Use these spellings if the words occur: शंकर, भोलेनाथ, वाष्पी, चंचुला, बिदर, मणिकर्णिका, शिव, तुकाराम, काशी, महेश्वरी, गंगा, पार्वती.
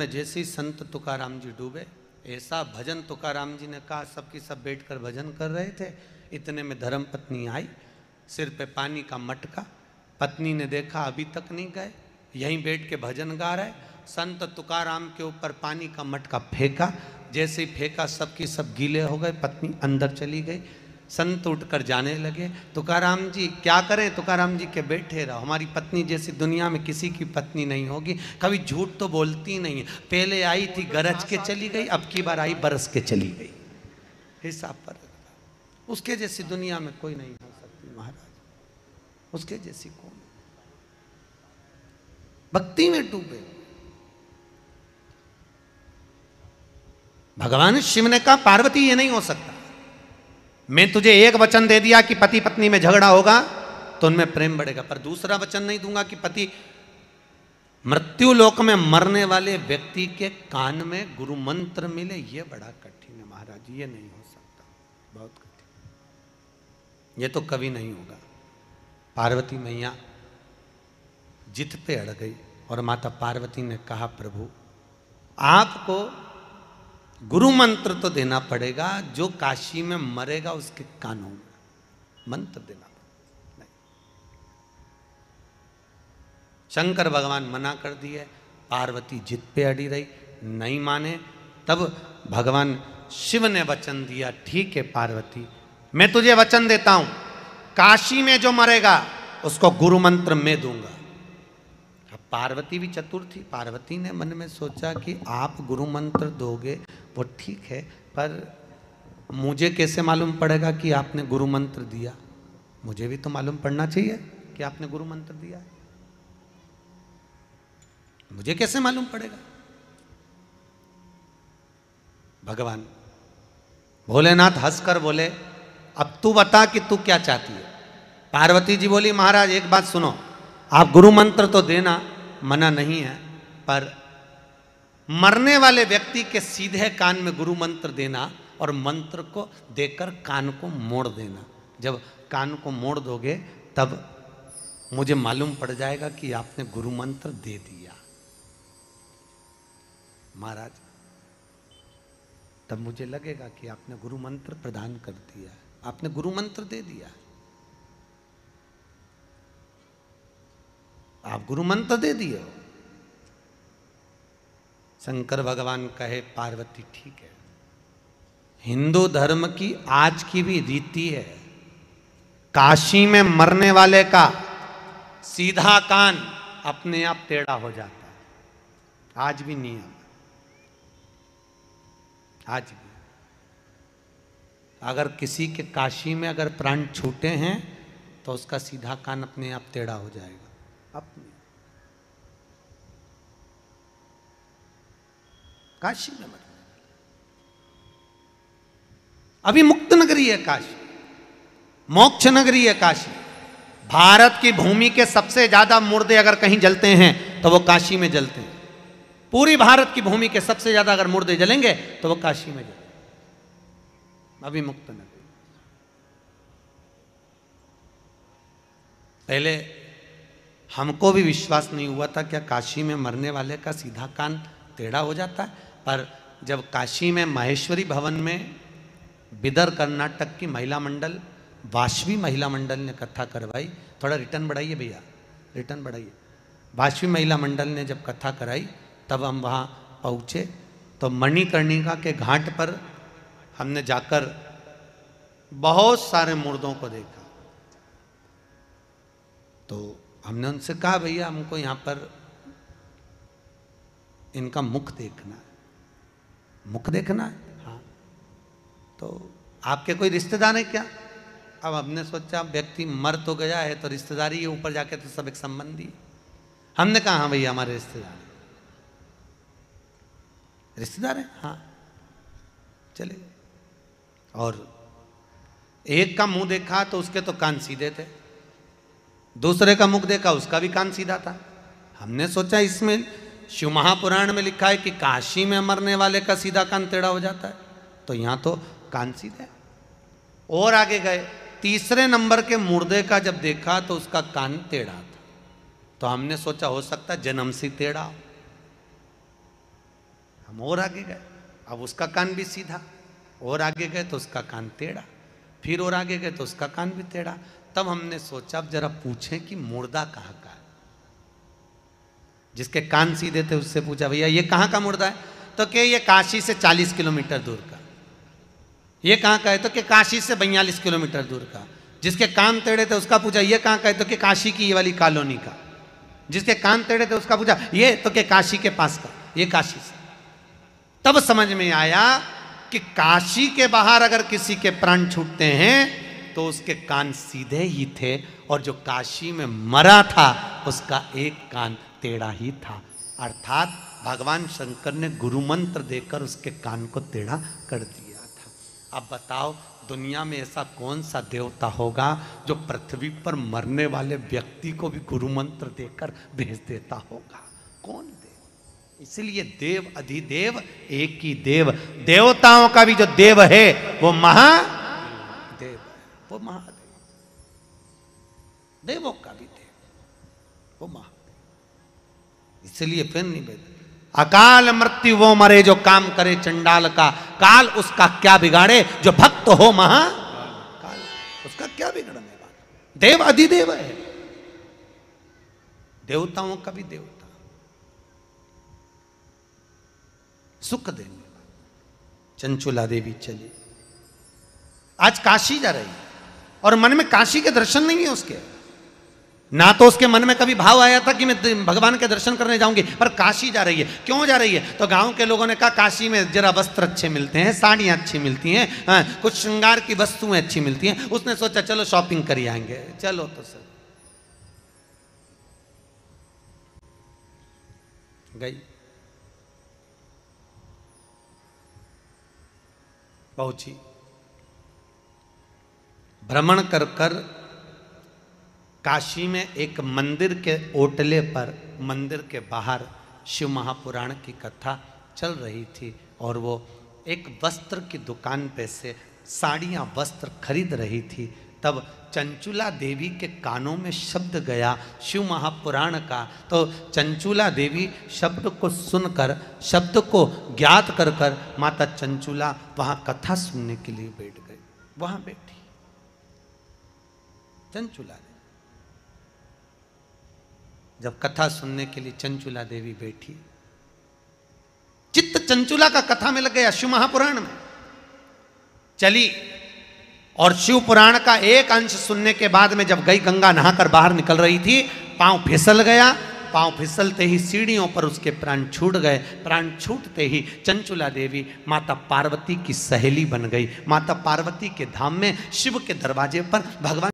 में जैसे संत तुकाराम जी डूबे, ऐसा भजन तुकाराम जी ने कहा, सबकी सब बैठ कर भजन कर रहे थे। इतने में धर्मपत्नी आई, सिर पे पानी का मटका। पत्नी ने देखा अभी तक नहीं गए, यहीं बैठ के भजन गा रहे। संत तुकाराम के ऊपर पानी का मटका फेंका, जैसे ही फेंका सबकी सब गीले हो गए। पत्नी अंदर चली गई। संत उठकर जाने लगे, तुकाराम जी क्या करें, तुकाराम जी के बैठे रहो, हमारी पत्नी जैसी दुनिया में किसी की पत्नी नहीं होगी, कभी झूठ तो बोलती नहीं। पहले आई थी गरज के चली गई, अब की बार आई बरस के चली गई। हिसाब पर उसके जैसी दुनिया में कोई नहीं हो सकती महाराज, उसके जैसी कौन। भक्ति में डूबे। भगवान शिव ने कहा पार्वती ये नहीं हो सकता, मैं तुझे एक वचन दे दिया कि पति पत्नी में झगड़ा होगा तो उनमें प्रेम बढ़ेगा, पर दूसरा वचन नहीं दूंगा कि पति मृत्यु लोक में मरने वाले व्यक्ति के कान में गुरु मंत्र मिले। ये बड़ा कठिन है महाराज, ये नहीं हो सकता, बहुत कठिन, ये तो कभी नहीं होगा। पार्वती मैया जिद पे अड़ गई और माता पार्वती ने कहा प्रभु आपको गुरु मंत्र तो देना पड़ेगा, जो काशी में मरेगा उसके कानों में मंत्र देना पड़ेगा। शंकर भगवान मना कर दिए, पार्वती जिद पे अड़ी रही, नहीं माने। तब भगवान शिव ने वचन दिया, ठीक है पार्वती मैं तुझे वचन देता हूं, काशी में जो मरेगा उसको गुरु मंत्र मैं दूंगा। पार्वती भी चतुर थी, पार्वती ने मन में सोचा कि आप गुरु मंत्र दोगे वो ठीक है, पर मुझे कैसे मालूम पड़ेगा कि आपने गुरु मंत्र दिया, मुझे भी तो मालूम पड़ना चाहिए कि आपने गुरु मंत्र दिया, मुझे कैसे मालूम पड़ेगा। भगवान भोलेनाथ हंसकर बोले अब तू बता कि तू क्या चाहती है। पार्वती जी बोली महाराज एक बात सुनो, आप गुरु मंत्र तो देना मना नहीं है, पर मरने वाले व्यक्ति के सीधे कान में गुरु मंत्र देना और मंत्र को देकर कान को मोड़ देना। जब कान को मोड़ दोगे तब मुझे मालूम पड़ जाएगा कि आपने गुरु मंत्र दे दिया। महाराज तब मुझे लगेगा कि आपने गुरु मंत्र प्रदान कर दिया, आपने गुरु मंत्र दे दिया, आप गुरु मंत्र दे दिए हो। शंकर भगवान कहे पार्वती ठीक है, हिंदू धर्म की आज की भी रीति है, काशी में मरने वाले का सीधा कान अपने आप टेढ़ा हो जाता है, आज भी नियम, आज भी। अगर किसी के काशी में अगर प्राण छूटे हैं तो उसका सीधा कान अपने आप टेढ़ा हो जाएगा। अपने काशी में मरने अभी मुक्त नगरी है काशी, मोक्ष नगरी है काशी। भारत की भूमि के सबसे ज्यादा मुर्दे अगर कहीं जलते हैं तो वो काशी में जलते हैं। पूरी भारत की भूमि के सबसे ज्यादा अगर मुर्दे जलेंगे तो वो काशी में जलेंगे, अभी मुक्त नगरी। पहले हमको भी विश्वास नहीं हुआ था क्या काशी में मरने वाले का सीधा कान टेढ़ा हो जाता है, पर जब काशी में महेश्वरी भवन में बिदर कर्नाटक की महिला मंडल वाष्पी महिला मंडल ने कथा करवाई, थोड़ा रिटर्न बढ़ाइए भैया, रिटर्न बढ़ाइए। वाष्पी महिला मंडल ने जब कथा कराई तब हम वहाँ पहुँचे तो मणिकर्णिका के घाट पर हमने जाकर बहुत सारे मुर्दों को देखा। तो हमने उनसे कहा भैया हमको यहाँ पर इनका मुख देखना है, मुख देखना है। हाँ तो आपके कोई रिश्तेदार है क्या। अब हमने सोचा व्यक्ति मर तो गया है तो रिश्तेदारी है, ऊपर जाके तो सब एक संबंधी। हमने कहा हाँ भैया हमारे रिश्तेदार हैं। रिश्तेदार हैं हाँ चले। और एक का मुंह देखा तो उसके तो कान सीधे थे, दूसरे का मुख देखा उसका भी कान सीधा था। हमने सोचा इसमें शिव महापुराण में लिखा है कि काशी में मरने वाले का सीधा कान टेढ़ा हो जाता है, तो यहाँ तो कान सीधा है। और आगे गए, तीसरे नंबर के मुर्दे का जब देखा तो उसका कान टेढ़ा था, तो हमने सोचा हो सकता है जन्म से टेढ़ा। हम और आगे गए, अब उसका कान भी सीधा, और आगे गए तो उसका कान टेढ़ा, फिर और आगे गए तो उसका कान भी टेढ़ा। तब हमने सोचा अब जरा पूछें कि मुर्दा कहाँ का है। जिसके कान सीधे थे उससे पूछा, भैया ये कहाँ का मुर्दा है? तो क्या ये काशी से 40 किलोमीटर दूर का। ये कहाँ का है? तो कि काशी से 42 किलोमीटर दूर का। जिसके कान टेढ़े थे उसका पूछा ये कहाँ का है? तो कि काशी की ये वाली कॉलोनी का। जिसके कान टेढ़े थे उसका पूछा ये, तो कि काशी के पास का, ये काशी से। तब समझ में आया कि काशी के बाहर अगर किसी के प्राण छूटते हैं तो उसके कान सीधे ही थे, और जो काशी में मरा था उसका एक कान टेढ़ा ही था। अर्थात भगवान शंकर ने गुरु मंत्र देकर उसके कान को टेढ़ा कर दिया था। अब बताओ दुनिया में ऐसा कौन सा देवता होगा जो पृथ्वी पर मरने वाले व्यक्ति को भी गुरु मंत्र देकर भेज देता होगा? कौन देव? इसलिए देव अधिदेव एक ही देव। देवताओं का भी जो देव है वो महादेव, वो महादेव, देवों का भी देव वो महादेव। इसलिए फिर निवेदन, अकाल मृत्यु वो मरे जो काम करे चंडाल का, काल उसका क्या बिगाड़े जो भक्त हो महा काल, उसका क्या बिगड़ने वाला। देव अधिदेव है, देवताओं का भी देवता, सुख देने वाला। चंचुला देवी चली, आज काशी जा रही है और मन में काशी के दर्शन नहीं है उसके। ना तो उसके मन में कभी भाव आया था कि मैं भगवान के दर्शन करने जाऊंगी, पर काशी जा रही है। क्यों जा रही है? तो गांव के लोगों ने कहा काशी में जरा वस्त्र अच्छे मिलते हैं, साड़ियाँ अच्छी मिलती हैं, कुछ श्रृंगार की वस्तुएं अच्छी मिलती हैं। उसने सोचा चलो शॉपिंग कर आएंगे। चलो तो सर गई, पहुंची, भ्रमण कर कर काशी में एक मंदिर के ओटले पर, मंदिर के बाहर शिव महापुराण की कथा चल रही थी और वो एक वस्त्र की दुकान पे से साड़ियाँ वस्त्र खरीद रही थी। तब चंचुला देवी के कानों में शब्द गया शिव महापुराण का। तो चंचुला देवी शब्द को सुनकर, शब्द को ज्ञात कर कर माता चंचुला वहाँ कथा सुनने के लिए बैठ गई। वहाँ बैठी चंचुला। जब कथा सुनने के लिए चंचुला देवी बैठी, चित्त चंचुला का कथा में लग गया, शिव महापुराण में चली। और शिव पुराण का एक अंश सुनने के बाद में जब गई, गंगा नहाकर बाहर निकल रही थी, पांव फिसल गया। पांव फिसलते ही सीढ़ियों पर उसके प्राण छूट गए। प्राण छूटते ही चंचुला देवी माता पार्वती की सहेली बन गई। माता पार्वती के धाम में शिव के दरवाजे पर भगवान